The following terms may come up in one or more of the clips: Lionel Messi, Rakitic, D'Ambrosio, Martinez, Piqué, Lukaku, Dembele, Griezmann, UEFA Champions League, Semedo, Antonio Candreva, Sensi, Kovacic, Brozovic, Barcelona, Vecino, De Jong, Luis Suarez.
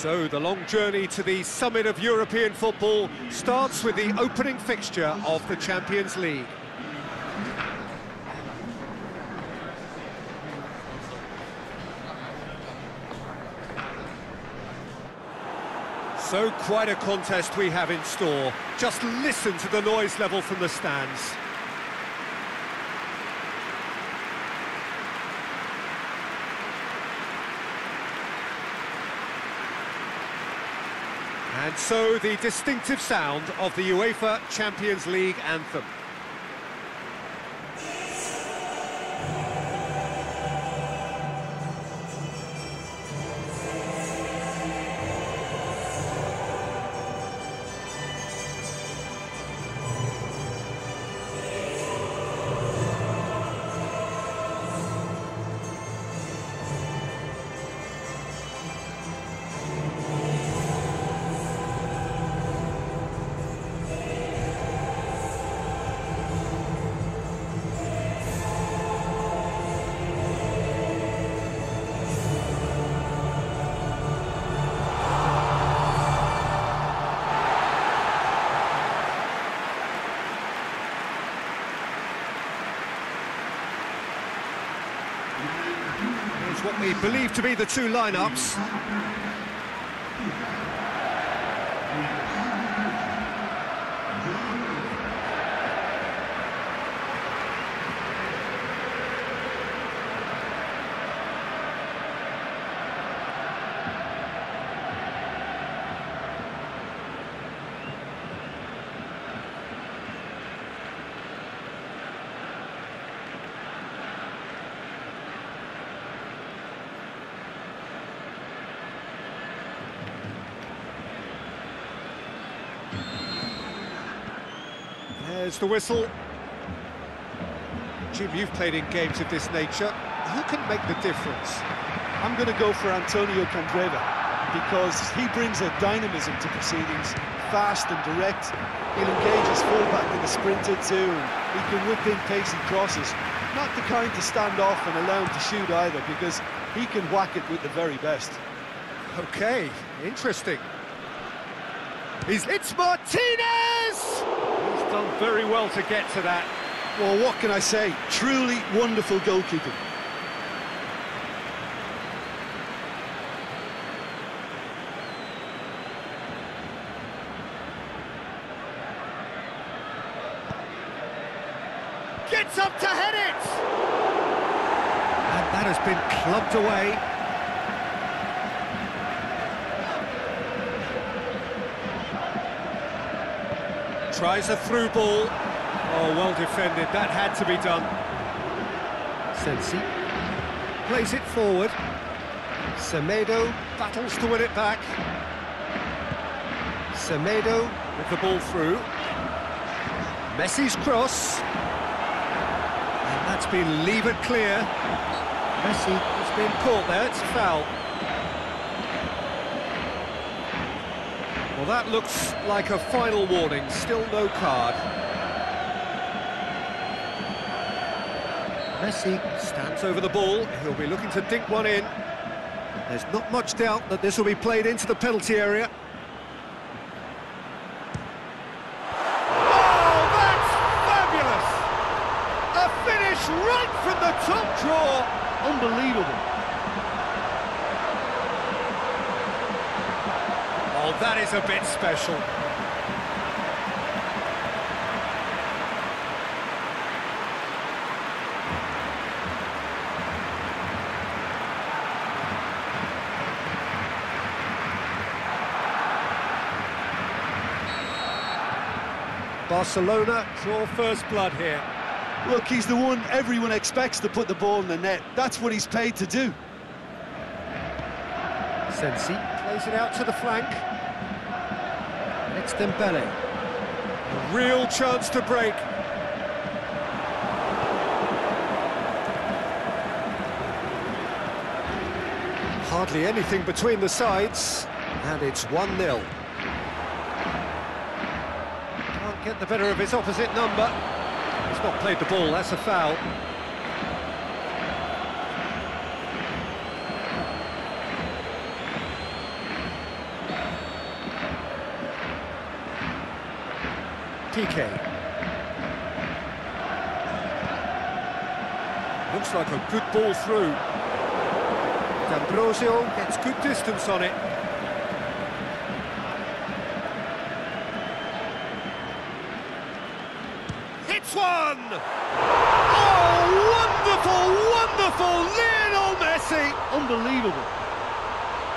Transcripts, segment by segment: So the long journey to the summit of European football starts with the opening fixture of the Champions League. So quite a contest we have in store. Just listen to the noise level from the stands. And so the distinctive sound of the UEFA Champions League anthem. What we believe to be the two lineups. There's the whistle. Jim, you've played in games of this nature. Who can make the difference? I'm going to go for Antonio Candreva, because he brings a dynamism to proceedings, fast and direct. He'll engage his fullback in the sprinter too, and he can whip in pace and crosses. Not the kind to stand off and allow him to shoot either, because he can whack it with the very best. Okay, interesting. It's Martinez! He's done very well to get to that. Well, what can I say? Truly wonderful goalkeeping. Gets up to head it! And that has been clubbed away. Tries a through ball. Oh, well defended. That had to be done. Sensi plays it forward. Semedo battles to win it back. Semedo with the ball through. Messi's cross. And that's been levered clear. Messi has been caught there. It's a foul. Well, that looks like a final warning, still no card. Messi stands over the ball, he'll be looking to dink one in. There's not much doubt that this will be played into the penalty area. Oh, that's fabulous! A finish right from the top drawer! Unbelievable. That is a bit special. Barcelona draw first blood here. Look, he's the one everyone expects to put the ball in the net. That's what he's paid to do. Sensi plays it out to the flank. It's Dembele. A real chance to break. Hardly anything between the sides, and it's 1-0. Can't get the better of his opposite number. He's not played the ball, that's a foul. Piqué. Looks like a good ball through. D'Ambrosio gets good distance on it. Hits one! Oh, wonderful, wonderful Lionel Messi! Unbelievable.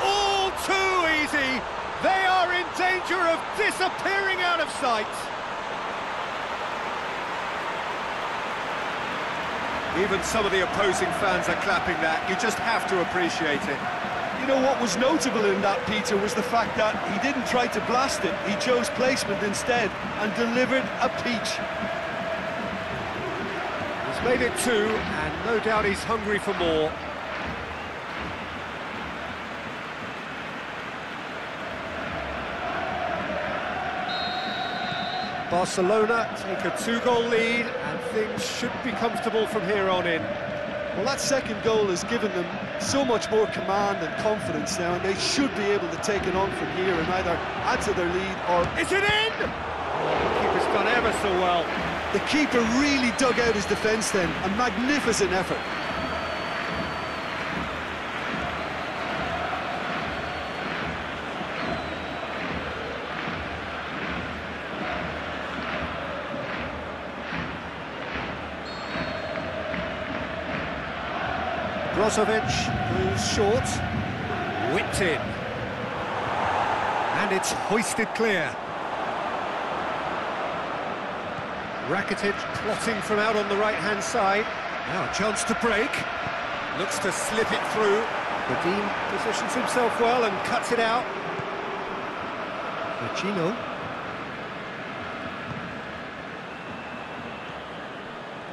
All too easy. They are in danger of disappearing out of sight. Even some of the opposing fans are clapping that. You just have to appreciate it. You know what was notable in that, Peter, was the fact that he didn't try to blast it. He chose placement instead and delivered a peach. He's made it two, and no doubt he's hungry for more. Barcelona take a two-goal lead, and things should be comfortable from here on in. Well, that second goal has given them so much more command and confidence now, and they should be able to take it on from here and either add to their lead or... Is it in? Oh, the keeper's done ever so well. The keeper really dug out his defence then, a magnificent effort. Kovacic moves short, whipped in, and it's hoisted clear. Rakitic plotting from out on the right-hand side, now a chance to break, looks to slip it through. Vadim positions himself well and cuts it out. Vecino.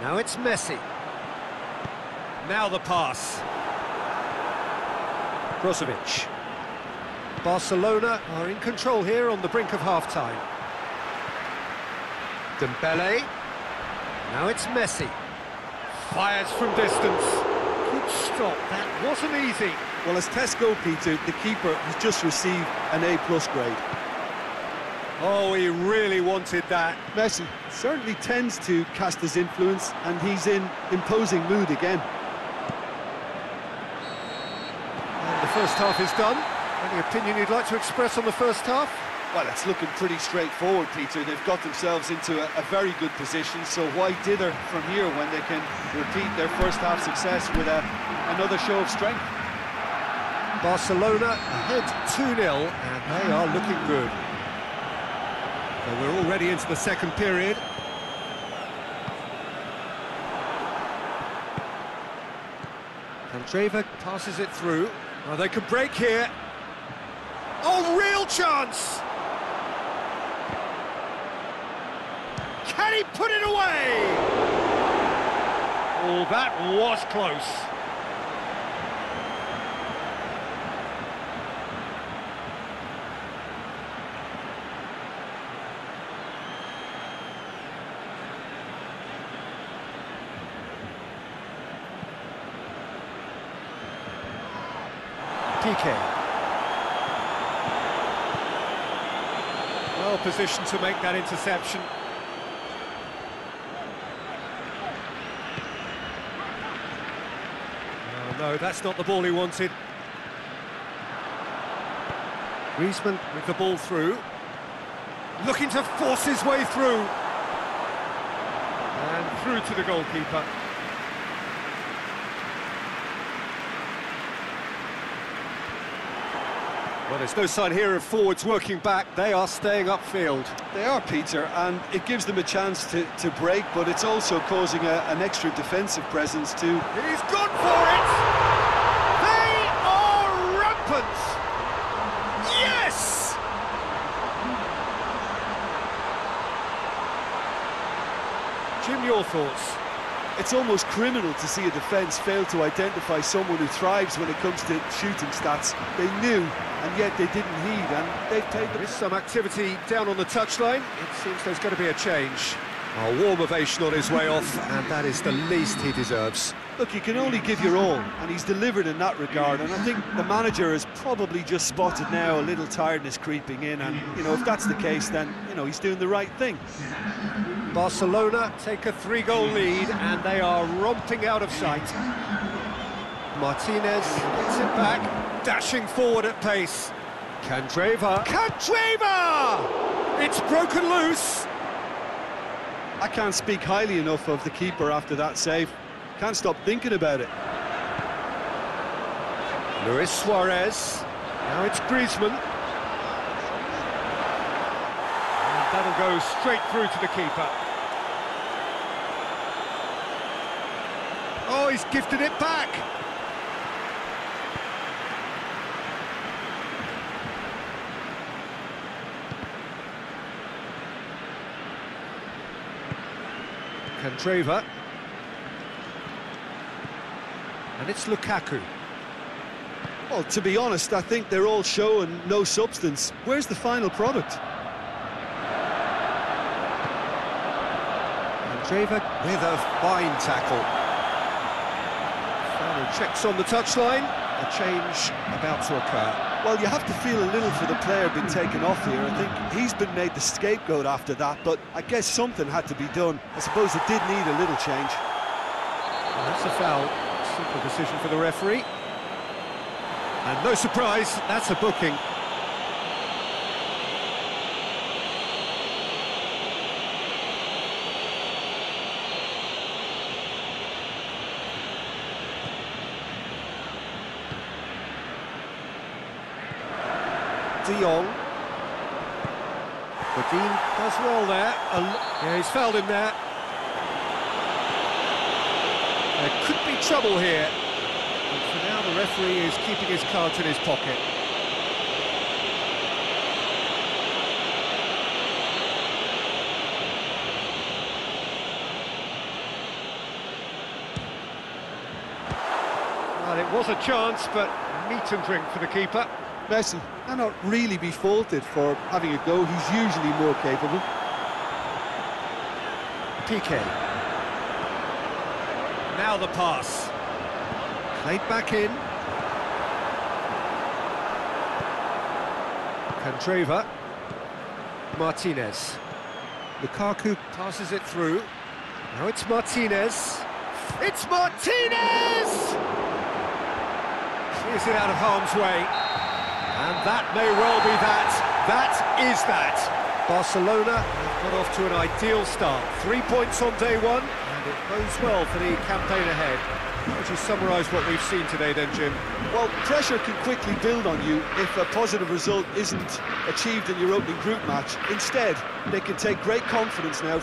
Now it's Messi. Now the pass. Brozovic. Barcelona are in control here on the brink of half-time. Dembele. Now it's Messi. Fires from distance. Good stop, that wasn't easy. Well, as tests go, Peter, the keeper has just received an A+ grade. Oh, he really wanted that. Messi certainly tends to cast his influence, and he's in imposing mood again. First half is done. Any opinion you'd like to express on the first half? Well, it's looking pretty straightforward, Peter. They've got themselves into a very good position, so why dither from here when they can repeat their first half success with another show of strength? Barcelona ahead 2-0, and they are looking good. So we're already into the second period. Candreva passes it through. Oh, they could break here. Oh, real chance! Can he put it away? Oh, that was close. Piqué. Well positioned to make that interception. Oh, no, that's not the ball he wanted. Griezmann with the ball through. Looking to force his way through. And through to the goalkeeper. Well, there's no sign here of forwards working back. They are staying upfield. They are, Peter, and it gives them a chance to break, but it's also causing an extra defensive presence too. He's gone for it! They are rampant! Yes! Jim, your thoughts? It's almost criminal to see a defence fail to identify someone who thrives when it comes to shooting stats. They knew, and yet they didn't heed, and they've taken... There's some activity down on the touchline. It seems there's going to be a change. A warm ovation on his way off, and that is the least he deserves. Look, you can only give your all, and he's delivered in that regard, and I think the manager has probably just spotted now a little tiredness creeping in, and, you know, if that's the case, then, you know, he's doing the right thing. Barcelona take a 3-goal lead, and they are romping out of sight. Martinez gets it back, dashing forward at pace. Candreva! Candreva! It's broken loose! I can't speak highly enough of the keeper after that save. Can't stop thinking about it. Luis Suarez. Now it's Griezmann. And that'll go straight through to the keeper. Oh, he's gifted it back. Candreva, and it's Lukaku. Well, to be honest, I think they're all show and no substance. Where's the final product? Candreva with a fine tackle. Final checks on the touchline. A change about to occur. Well, you have to feel a little for the player being taken off here. I think he's been made the scapegoat after that, but I guess something had to be done. I suppose it did need a little change. Well, that's a foul. Simple decision for the referee. And no surprise, that's a booking. De Jong. The Dean does well there. Yeah, he's fouled him there. There could be trouble here. And for now, the referee is keeping his cards in his pocket. Well, it was a chance, but meat and drink for the keeper. Messi cannot really be faulted for having a go, he's usually more capable. Piqué. Now the pass. Played back in. Candreva. Martinez. Lukaku passes it through. Now it's Martinez. It's Martinez! Clears it out of harm's way. And that may well be that. That is that. Barcelona got off to an ideal start. 3 points on day one, and it bodes well for the campaign ahead. Would you summarise what we've seen today then, Jim? Well, pressure can quickly build on you if a positive result isn't achieved in your opening group match. Instead, they can take great confidence now.